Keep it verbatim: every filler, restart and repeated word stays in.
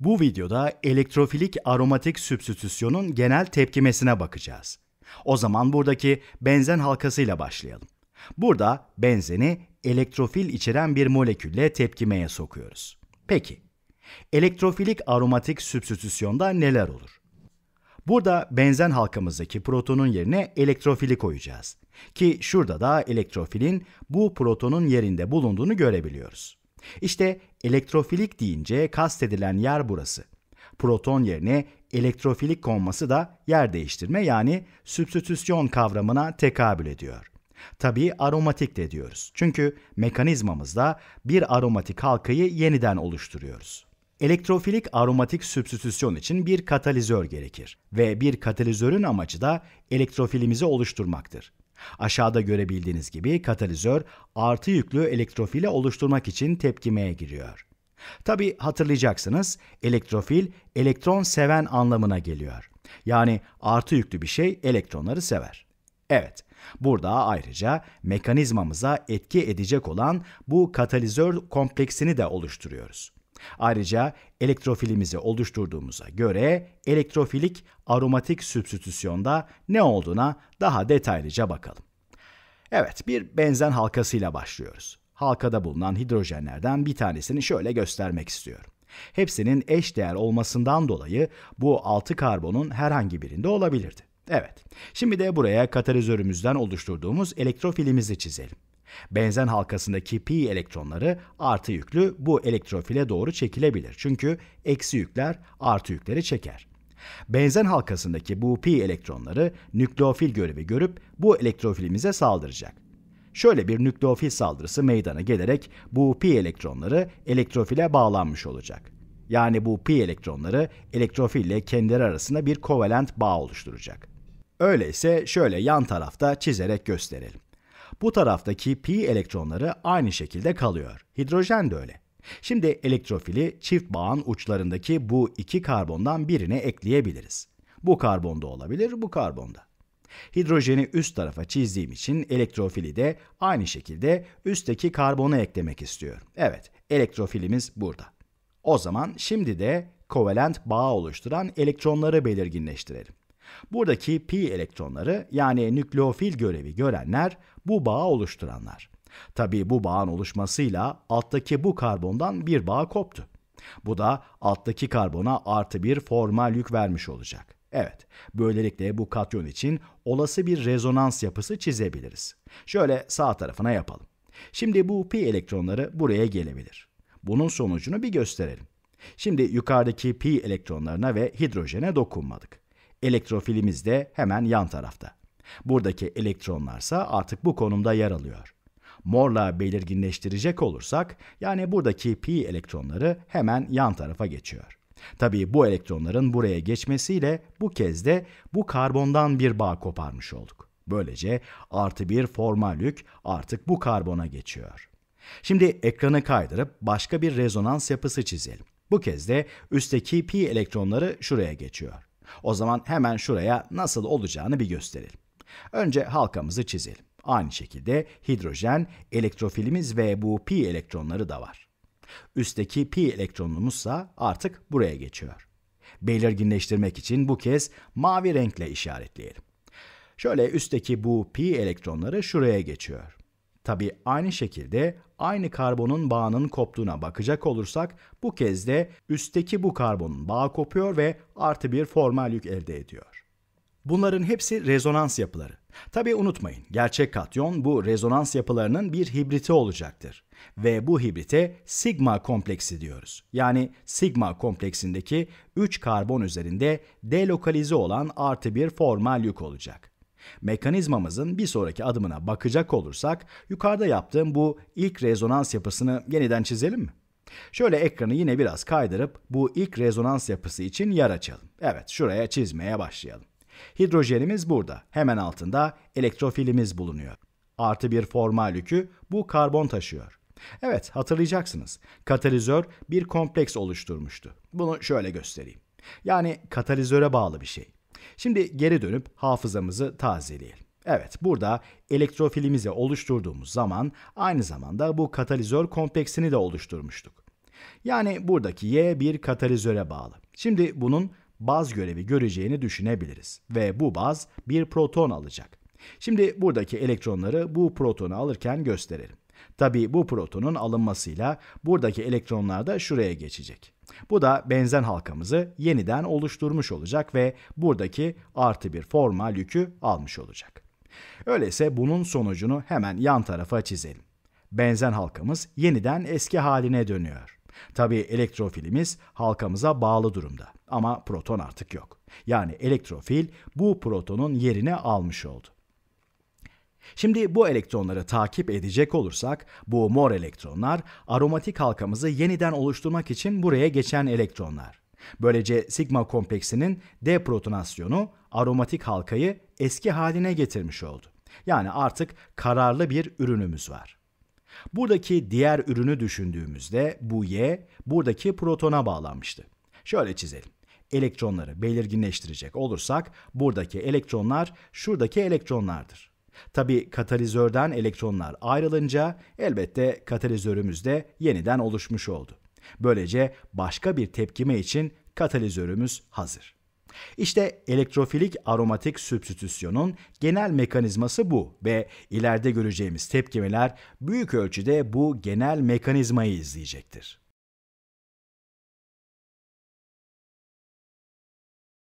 Bu videoda elektrofilik aromatik sübstitüsyonun genel tepkimesine bakacağız. O zaman buradaki benzen halkasıyla başlayalım. Burada benzeni elektrofil içeren bir molekülle tepkimeye sokuyoruz. Peki, elektrofilik aromatik sübstitüsyonda neler olur? Burada benzen halkamızdaki protonun yerine elektrofili koyacağız. Ki şurada da elektrofilin bu protonun yerinde bulunduğunu görebiliyoruz. İşte elektrofilik deyince kastedilen yer burası. Proton yerine elektrofilik konması da yer değiştirme yani sübstitüsyon kavramına tekabül ediyor. Tabii aromatik de diyoruz. Çünkü mekanizmamızda bir aromatik halkayı yeniden oluşturuyoruz. Elektrofilik aromatik sübstitüsyon için bir katalizör gerekir ve bir katalizörün amacı da elektrofilimizi oluşturmaktır. Aşağıda görebildiğiniz gibi katalizör artı yüklü elektrofili oluşturmak için tepkimeye giriyor. Tabii hatırlayacaksınız, elektrofil elektron seven anlamına geliyor. Yani artı yüklü bir şey elektronları sever. Evet, burada ayrıca mekanizmamıza etki edecek olan bu katalizör kompleksini de oluşturuyoruz. Ayrıca elektrofilimizi oluşturduğumuza göre elektrofilik aromatik sübstitüsyonda ne olduğuna daha detaylıca bakalım. Evet, bir benzen halkasıyla başlıyoruz. Halkada bulunan hidrojenlerden bir tanesini şöyle göstermek istiyorum. Hepsinin eşdeğer olmasından dolayı bu altı karbonun herhangi birinde olabilirdi. Evet, şimdi de buraya katalizörümüzden oluşturduğumuz elektrofilimizi çizelim. Benzen halkasındaki pi elektronları artı yüklü bu elektrofile doğru çekilebilir. Çünkü eksi yükler artı yükleri çeker. Benzen halkasındaki bu pi elektronları nükleofil görevi görüp bu elektrofilimize saldıracak. Şöyle bir nükleofil saldırısı meydana gelerek bu pi elektronları elektrofile bağlanmış olacak. Yani bu pi elektronları elektrofille kendileri arasında bir kovalent bağ oluşturacak. Öyleyse şöyle yan tarafta çizerek gösterelim. Bu taraftaki pi elektronları aynı şekilde kalıyor. Hidrojen de öyle. Şimdi elektrofili çift bağın uçlarındaki bu iki karbondan birine ekleyebiliriz. Bu karbonda olabilir, bu karbonda. Hidrojeni üst tarafa çizdiğim için elektrofili de aynı şekilde üstteki karbona eklemek istiyorum. Evet, elektrofilimiz burada. O zaman şimdi de kovalent bağ oluşturan elektronları belirginleştirelim. Buradaki pi elektronları yani nükleofil görevi görenler bu bağı oluşturanlar. Tabii bu bağın oluşmasıyla alttaki bu karbondan bir bağ koptu. Bu da alttaki karbona artı bir formal yük vermiş olacak. Evet, böylelikle bu katyon için olası bir rezonans yapısı çizebiliriz. Şöyle sağ tarafına yapalım. Şimdi bu pi elektronları buraya gelebilir. Bunun sonucunu bir gösterelim. Şimdi yukarıdaki pi elektronlarına ve hidrojene dokunmadık. Elektrofilimiz de hemen yan tarafta. Buradaki elektronlarsa artık bu konumda yer alıyor. Morla belirginleştirecek olursak, yani buradaki pi elektronları hemen yan tarafa geçiyor. Tabii bu elektronların buraya geçmesiyle bu kez de bu karbondan bir bağ koparmış olduk. Böylece artı bir formal yük artık bu karbona geçiyor. Şimdi ekranı kaydırıp başka bir rezonans yapısı çizelim. Bu kez de üstteki pi elektronları şuraya geçiyor. O zaman hemen şuraya nasıl olacağını bir gösterelim. Önce halkamızı çizelim. Aynı şekilde hidrojen, elektrofilimiz ve bu pi elektronları da var. Üstteki pi elektronumuzsa artık buraya geçiyor. Belirginleştirmek için bu kez mavi renkle işaretleyelim. Şöyle üstteki bu pi elektronları şuraya geçiyor. Tabii aynı şekilde aynı karbonun bağının koptuğuna bakacak olursak bu kez de üstteki bu karbonun bağı kopuyor ve artı bir formal yük elde ediyor. Bunların hepsi rezonans yapıları. Tabii unutmayın, gerçek katyon bu rezonans yapılarının bir hibriti olacaktır. Ve bu hibrite sigma kompleksi diyoruz. Yani sigma kompleksindeki üç karbon üzerinde delokalize olan artı bir formal yük olacak. Mekanizmamızın bir sonraki adımına bakacak olursak, yukarıda yaptığım bu ilk rezonans yapısını yeniden çizelim mi? Şöyle ekranı yine biraz kaydırıp bu ilk rezonans yapısı için yer açalım. Evet, şuraya çizmeye başlayalım. Hidrojenimiz burada, hemen altında elektrofilimiz bulunuyor. Artı bir formal yükü bu karbon taşıyor. Evet, hatırlayacaksınız, katalizör bir kompleks oluşturmuştu. Bunu şöyle göstereyim. Yani katalizöre bağlı bir şey. Şimdi geri dönüp hafızamızı tazeleyelim. Evet, burada elektrofilimizi oluşturduğumuz zaman aynı zamanda bu katalizör kompleksini de oluşturmuştuk. Yani buradaki Y bir katalizöre bağlı. Şimdi bunun baz görevi göreceğini düşünebiliriz ve bu baz bir proton alacak. Şimdi buradaki elektronları bu protonu alırken gösterelim. Tabii bu protonun alınmasıyla buradaki elektronlar da şuraya geçecek. Bu da benzen halkamızı yeniden oluşturmuş olacak ve buradaki artı bir formal yükü almış olacak. Öyleyse bunun sonucunu hemen yan tarafa çizelim. Benzen halkamız yeniden eski haline dönüyor. Tabii elektrofilimiz halkamıza bağlı durumda ama proton artık yok. Yani elektrofil bu protonun yerini almış oldu. Şimdi bu elektronları takip edecek olursak, bu mor elektronlar aromatik halkamızı yeniden oluşturmak için buraya geçen elektronlar. Böylece sigma kompleksinin deprotonasyonu aromatik halkayı eski haline getirmiş oldu. Yani artık kararlı bir ürünümüz var. Buradaki diğer ürünü düşündüğümüzde bu Y buradaki protona bağlanmıştı. Şöyle çizelim. Elektronları belirginleştirecek olursak buradaki elektronlar şuradaki elektronlardır. Tabii katalizörden elektronlar ayrılınca elbette katalizörümüz de yeniden oluşmuş oldu. Böylece başka bir tepkime için katalizörümüz hazır. İşte elektrofilik aromatik sübstitüsyonun genel mekanizması bu ve ileride göreceğimiz tepkimeler büyük ölçüde bu genel mekanizmayı izleyecektir.